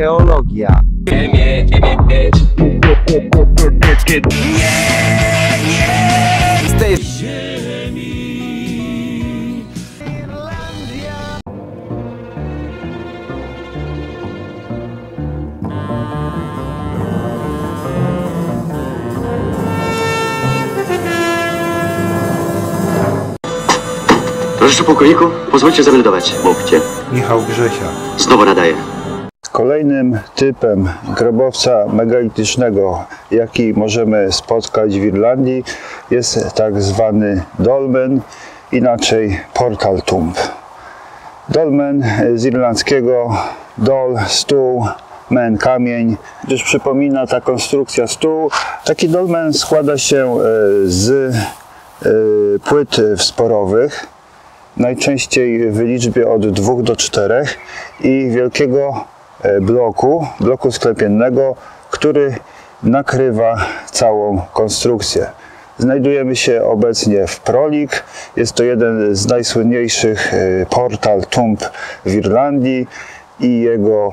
archeologia. Z tej ziemi Irlandia. Proszę pułkowniku, pozwólcie zameldować. Mówcie. Michał Grzesiak. Znowu nadaję. Kolejnym typem grobowca megalitycznego, jaki możemy spotkać w Irlandii, jest tak zwany dolmen, inaczej Portal Tomb. Dolmen z irlandzkiego dol, stół, men, kamień, gdyż przypomina ta konstrukcja stół. Taki dolmen składa się z płyt wsporowych, najczęściej w liczbie od 2 do 4 i wielkiego bloku sklepiennego, który nakrywa całą konstrukcję. Znajdujemy się obecnie w Proleek. Jest to jeden z najsłynniejszych Portal Tomb w Irlandii i jego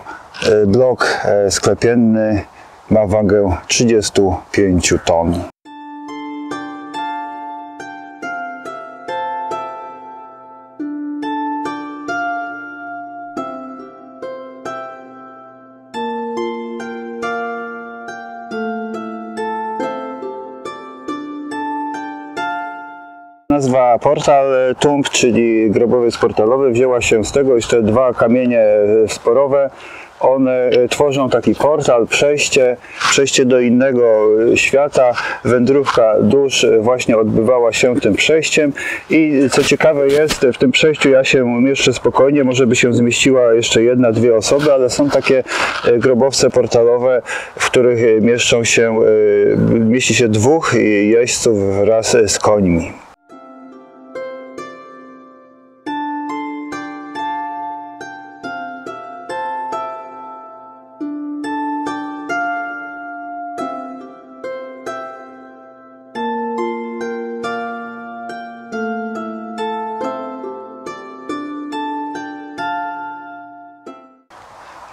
blok sklepienny ma wagę 35 ton. Nazwa Portal Tomb, czyli grobowiec portalowy, wzięła się z tego, iż te dwa kamienie sporowe, one tworzą taki portal, przejście do innego świata. Wędrówka dusz właśnie odbywała się tym przejściem i co ciekawe jest, w tym przejściu ja się mieszczę spokojnie, może by się zmieściła jeszcze jedna, dwie osoby, ale są takie grobowce portalowe, w których mieści się dwóch jeźdźców wraz z końmi.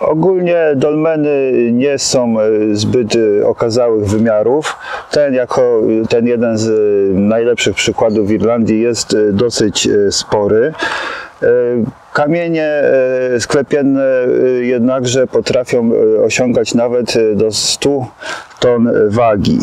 Ogólnie dolmeny nie są zbyt okazałych wymiarów. Ten jako ten jeden z najlepszych przykładów w Irlandii jest dosyć spory. Kamienie sklepienne jednakże potrafią osiągać nawet do 100 ton wagi.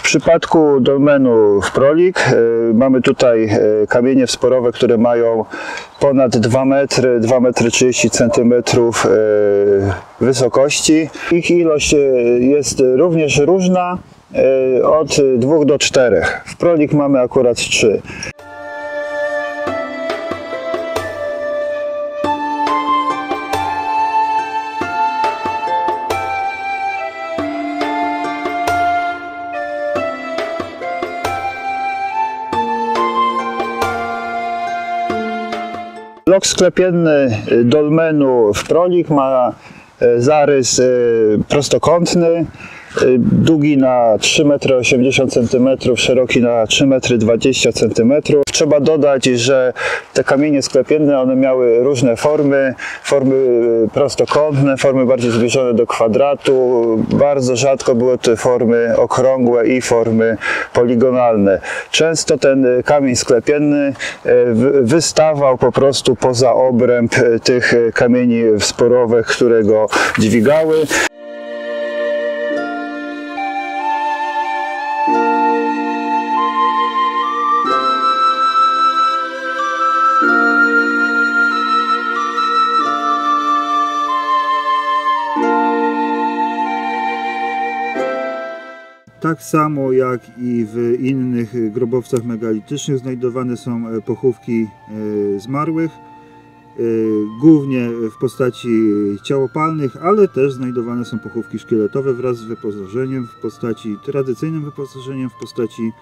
W przypadku dolmenu w Proleek mamy tutaj kamienie wsporowe, które mają ponad 2 metry, 2,30 m wysokości. Ich ilość jest również różna, od 2 do 4. W Proleek mamy akurat 3. Blok sklepienny dolmenu w Proleek ma zarys prostokątny, długi na 3,80 m, szeroki na 3,20 m. Trzeba dodać, że te kamienie sklepienne one miały różne formy, formy prostokątne, formy bardziej zbliżone do kwadratu, bardzo rzadko były te formy okrągłe i formy poligonalne. Często ten kamień sklepienny wystawał po prostu poza obręb tych kamieni wsporowych, które go dźwigały. Tak samo jak i w innych grobowcach megalitycznych znajdowane są pochówki zmarłych, głównie w postaci ciałopalnych, ale też znajdowane są pochówki szkieletowe wraz z wyposażeniem w postaci, tradycyjnym wyposażeniem w postaci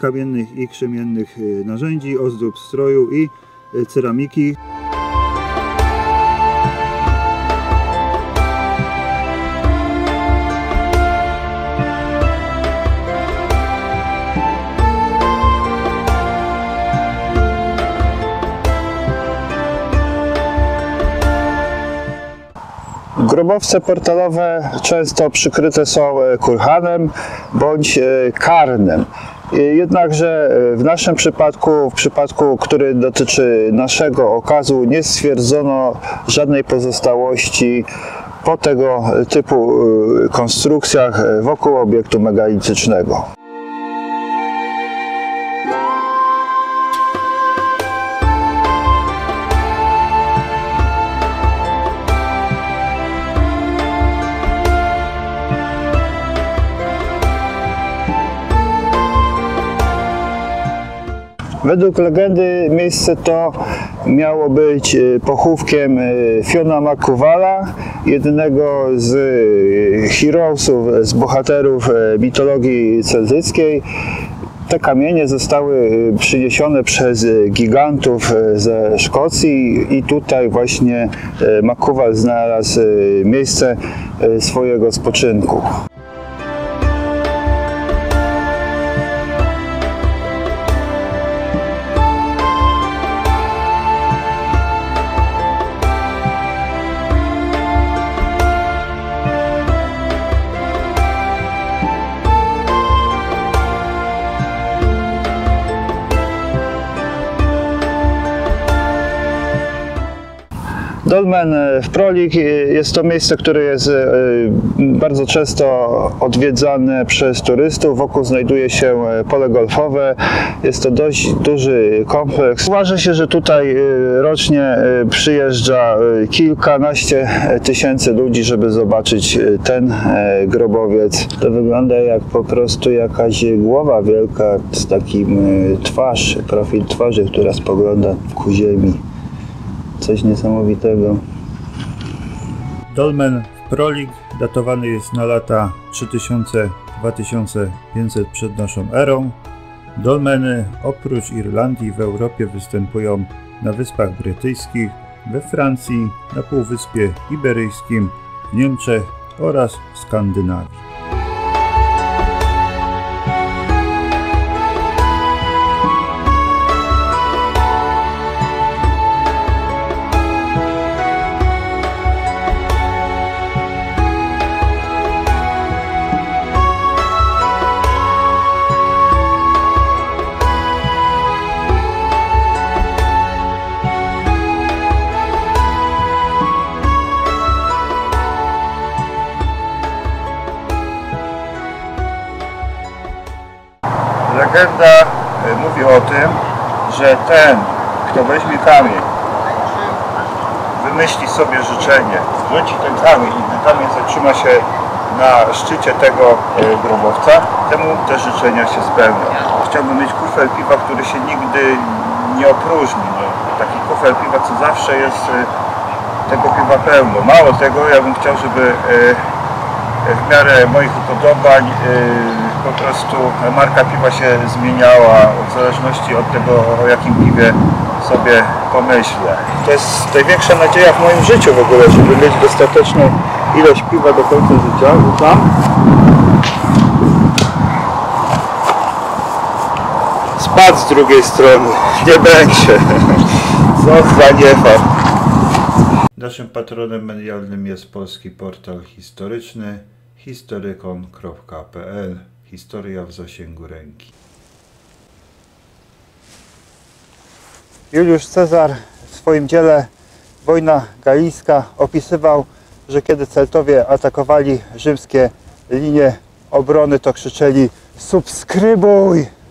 kamiennych i krzemiennych narzędzi, ozdób stroju i ceramiki. Grobowce portalowe często przykryte są kurhanem bądź karnem. Jednakże w naszym przypadku, który dotyczy naszego okazu, nie stwierdzono żadnej pozostałości po tego typu konstrukcjach wokół obiektu megalitycznego. Według legendy miejsce to miało być pochówkiem Fionna MacCumhaila, jednego z heroesów, z bohaterów mitologii celtyckiej. Te kamienie zostały przyniesione przez gigantów ze Szkocji i tutaj właśnie MacCumhail znalazł miejsce swojego spoczynku. Dolmen w Proleek jest to miejsce, które jest bardzo często odwiedzane przez turystów. Wokół znajduje się pole golfowe. Jest to dość duży kompleks. Uważa się, że tutaj rocznie przyjeżdża kilkanaście tysięcy ludzi, żeby zobaczyć ten grobowiec. To wygląda jak po prostu jakaś głowa wielka z takim profil twarzy, która spogląda ku ziemi. Coś niesamowitego. Dolmen w Proleek datowany jest na lata 3000-2500 przed naszą erą. Dolmeny oprócz Irlandii w Europie występują na Wyspach Brytyjskich, we Francji, na Półwyspie Iberyjskim, w Niemczech oraz w Skandynawii. Legenda mówi o tym, że ten, kto weźmie kamień, wymyśli sobie życzenie, wrzuci ten kamień i ten kamień zatrzyma się na szczycie tego grobowca, temu te życzenia się spełnią. Chciałbym mieć kufel piwa, który się nigdy nie opróżni. Taki kufel piwa, co zawsze jest tego piwa pełno. Mało tego, ja bym chciał, żeby w miarę moich upodobań po prostu marka piwa się zmieniała w zależności od tego, o jakim piwie sobie pomyślę. To jest największa nadzieja w moim życiu w ogóle, żeby mieć dostateczną ilość piwa do końca życia. Tam spadł z drugiej strony, nie będzie. Co za niefart. Naszym patronem medialnym jest polski portal historyczny historykon.pl. Historia w zasięgu ręki. Juliusz Cezar w swoim dziele Wojna Galijska opisywał, że kiedy Celtowie atakowali rzymskie linie obrony, to krzyczeli: subskrybuj!